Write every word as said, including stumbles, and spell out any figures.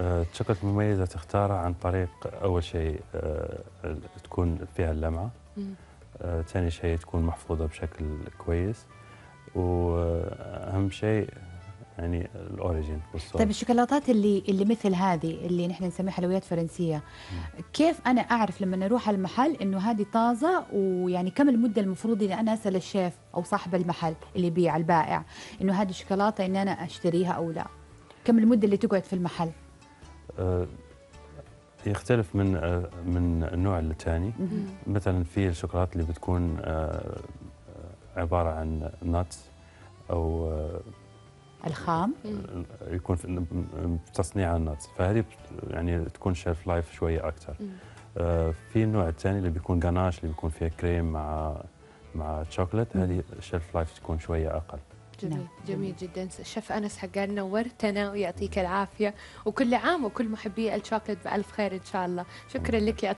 الشوكولاتة المميزة تختارها عن طريق أول شيء تكون فيها اللمعة، ثاني شيء تكون محفوظة بشكل كويس، وأهم شيء يعني الاوريجين والصوص. طيب الشوكولاتات اللي اللي مثل هذه اللي نحن نسميها حلويات فرنسيه، كيف انا اعرف لما اروح على المحل انه هذه طازه؟ ويعني كم المده المفروض اني انا اسال الشيف او صاحب المحل اللي يبيع البائع انه هذه الشوكولاته ان انا اشتريها او لا؟ كم المده اللي تقعد في المحل؟ أه يختلف من أه من النوع للثاني. مثلا في الشوكولات اللي بتكون أه عباره عن ناتس او أه الخام، يكون تصنيع الناتس، فهذه يعني تكون شيلف لايف شويه اكثر. آه في النوع الثاني اللي بيكون جاناش اللي بيكون فيها كريم مع مع تشوكلت، هذه الشيلف لايف تكون شويه اقل. جميل جميل جدا. الشيف انس حقان نورتنا ويعطيك العافيه، وكل عام وكل محبي الشوكلت بالف خير ان شاء الله. شكرا لك يا